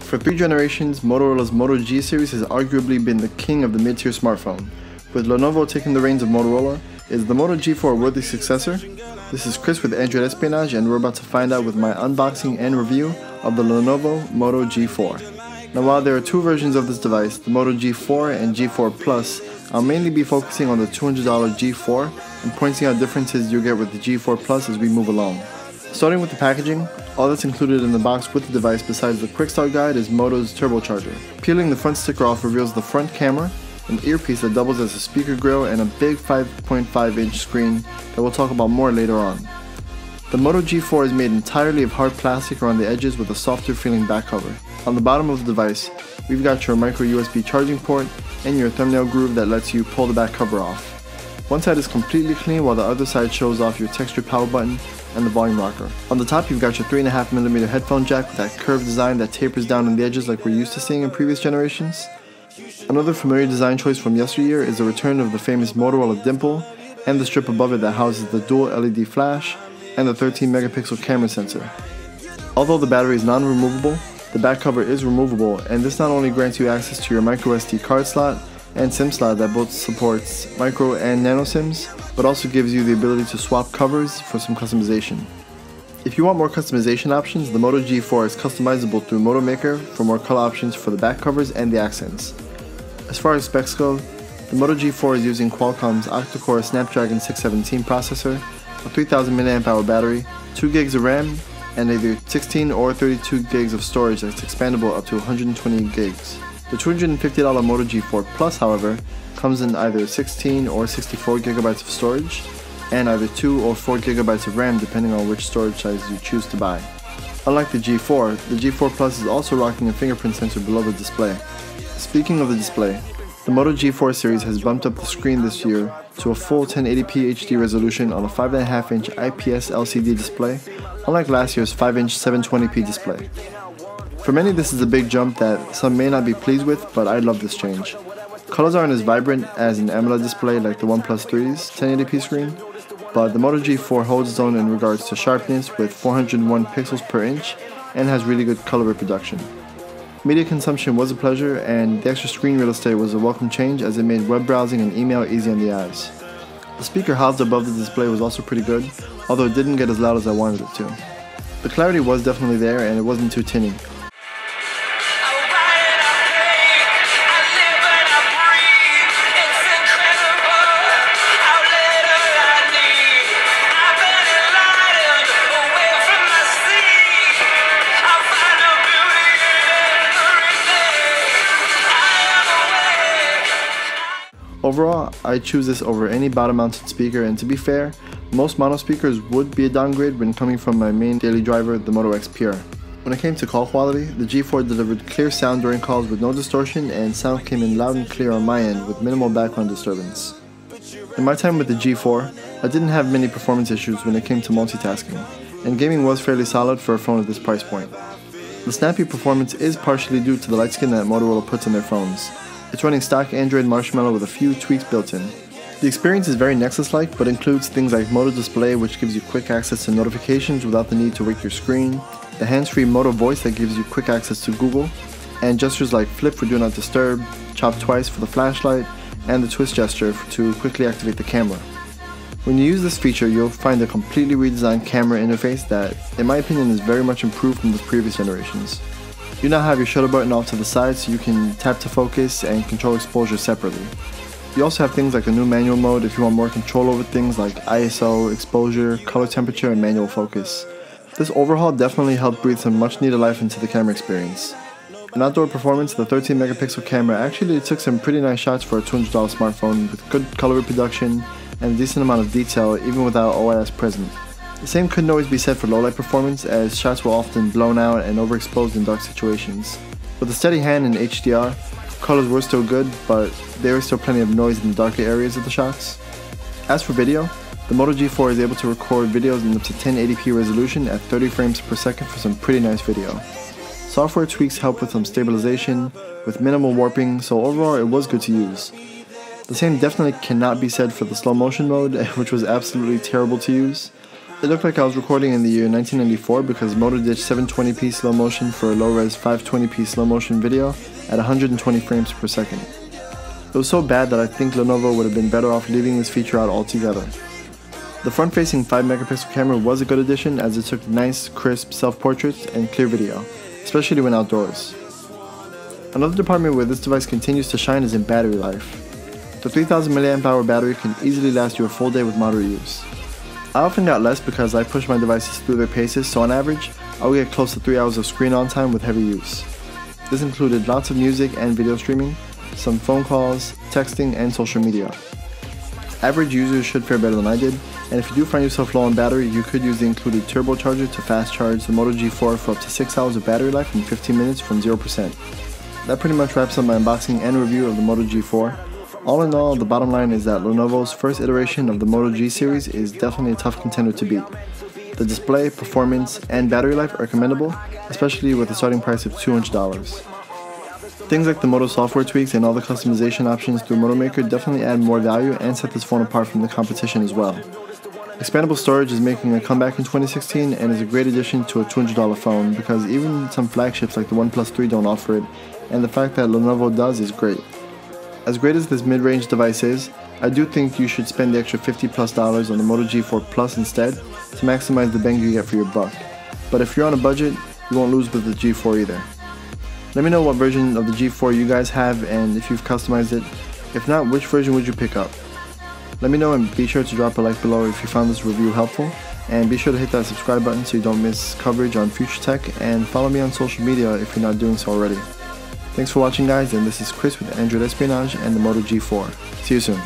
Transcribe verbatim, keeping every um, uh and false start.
For three generations, Motorola's Moto G series has arguably been the king of the mid-tier smartphone. With Lenovo taking the reins of Motorola, is the Moto G four a worthy successor? This is Chris with Android Espionage, and we're about to find out with my unboxing and review of the Lenovo Moto G four. Now, while there are two versions of this device, the Moto G four and G four Plus, I'll mainly be focusing on the two hundred dollar G four and pointing out differences you get with the G four Plus as we move along. Starting with the packaging, all that's included in the box with the device besides the quick start guide is Moto's turbocharger. Peeling the front sticker off reveals the front camera, an earpiece that doubles as a speaker grill, and a big five point five inch screen that we'll talk about more later on. The Moto G four is made entirely of hard plastic around the edges with a softer feeling back cover. On the bottom of the device, we've got your micro U S B charging port and your thumbnail groove that lets you pull the back cover off. One side is completely clean while the other side shows off your textured power button and the volume rocker. On the top, you've got your three point five millimeter headphone jack with that curved design that tapers down on the edges like we're used to seeing in previous generations. Another familiar design choice from yesteryear is the return of the famous Motorola dimple and the strip above it that houses the dual L E D flash and the thirteen megapixel camera sensor. Although the battery is non-removable, the back cover is removable, and this not only grants you access to your micro S D card slot and SIM slot that both supports micro and nano SIMs, but also gives you the ability to swap covers for some customization. If you want more customization options, the Moto G four is customizable through Moto Maker for more color options for the back covers and the accents. As far as specs go, the Moto G four is using Qualcomm's octa-core Snapdragon six seventeen processor, a three thousand milliamp hour battery, two gigs of RAM, and either sixteen or thirty-two gigs of storage that's expandable up to one hundred twenty gigs. The two hundred fifty dollar Moto G four Plus, however, comes in either sixteen or sixty-four gigabytes of storage, and either two or four gigabytes of RAM depending on which storage size you choose to buy. Unlike the G four, the G four Plus is also rocking a fingerprint sensor below the display. Speaking of the display, the Moto G four series has bumped up the screen this year to a full ten eighty p H D resolution on a five point five inch I P S L C D display, unlike last year's five inch seven twenty p display. For many, this is a big jump that some may not be pleased with, but I love this change. Colors aren't as vibrant as an AMOLED display like the OnePlus three's ten eighty p screen, but the Moto G four holds its own in regards to sharpness with four hundred one pixels per inch and has really good color reproduction. Media consumption was a pleasure, and the extra screen real estate was a welcome change as it made web browsing and email easy on the eyes. The speaker housed above the display was also pretty good, although it didn't get as loud as I wanted it to. The clarity was definitely there, and it wasn't too tinny. Overall, I choose this over any bottom-mounted speaker, and to be fair, most mono speakers would be a downgrade when coming from my main daily driver, the Moto X Pure. When it came to call quality, the G four delivered clear sound during calls with no distortion, and sound came in loud and clear on my end with minimal background disturbance. In my time with the G four, I didn't have many performance issues when it came to multitasking, and gaming was fairly solid for a phone at this price point. The snappy performance is partially due to the light skin that Motorola puts on their phones. It's running stock Android Marshmallow with a few tweaks built in. The experience is very Nexus-like, but includes things like Moto Display, which gives you quick access to notifications without the need to wake your screen, the hands-free Moto Voice that gives you quick access to Google, and gestures like flip for do not disturb, chop twice for the flashlight, and the twist gesture to quickly activate the camera. When you use this feature, you'll find a completely redesigned camera interface that, in my opinion, is very much improved from the previous generations. You now have your shutter button off to the side so you can tap to focus and control exposure separately. You also have things like a new manual mode if you want more control over things like I S O, exposure, color temperature, and manual focus. This overhaul definitely helped breathe some much needed life into the camera experience. In outdoor performance, the thirteen megapixel camera actually took some pretty nice shots for a two hundred dollar smartphone with good color reproduction and a decent amount of detail even without O I S present. The same couldn't always be said for low light performance, as shots were often blown out and overexposed in dark situations. With a steady hand and H D R, colors were still good, but there was still plenty of noise in the darker areas of the shots. As for video, the Moto G four is able to record videos in up to ten eighty p resolution at thirty frames per second for some pretty nice video. Software tweaks help with some stabilization, with minimal warping, so overall it was good to use. The same definitely cannot be said for the slow motion mode, which was absolutely terrible to use. It looked like I was recording in the year nineteen ninety-four because Moto ditched seven twenty p slow motion for a low-res five twenty p slow motion video at one hundred twenty frames per second. It was so bad that I think Lenovo would have been better off leaving this feature out altogether. The front-facing five megapixel camera was a good addition as it took nice, crisp self-portraits and clear video, especially when outdoors. Another department where this device continues to shine is in battery life. The three thousand milliamp hour battery can easily last you a full day with moderate use. I often got less because I push my devices through their paces, so on average, I would get close to three hours of screen on time with heavy use. This included lots of music and video streaming, some phone calls, texting, and social media. Average users should fare better than I did, and if you do find yourself low on battery, you could use the included turbocharger to fast charge the Moto G four for up to six hours of battery life in fifteen minutes from zero percent. That pretty much wraps up my unboxing and review of the Moto G four. All in all, the bottom line is that Lenovo's first iteration of the Moto G series is definitely a tough contender to beat. The display, performance, and battery life are commendable, especially with a starting price of two hundred dollars. Things like the Moto software tweaks and all the customization options through Moto Maker definitely add more value and set this phone apart from the competition as well. Expandable storage is making a comeback in twenty sixteen and is a great addition to a two hundred dollar phone because even some flagships like the OnePlus three don't offer it, and the fact that Lenovo does is great. As great as this mid-range device is, I do think you should spend the extra fifty plus dollars on the Moto G four Plus instead to maximize the bang you get for your buck. But if you're on a budget, you won't lose with the G four either. Let me know what version of the G four you guys have and if you've customized it. If not, which version would you pick up? Let me know and be sure to drop a like below if you found this review helpful, and be sure to hit that subscribe button so you don't miss coverage on future tech, and follow me on social media if you're not doing so already. Thanks for watching, guys, and this is Chris with Android Espionage and the Moto G four. See you soon.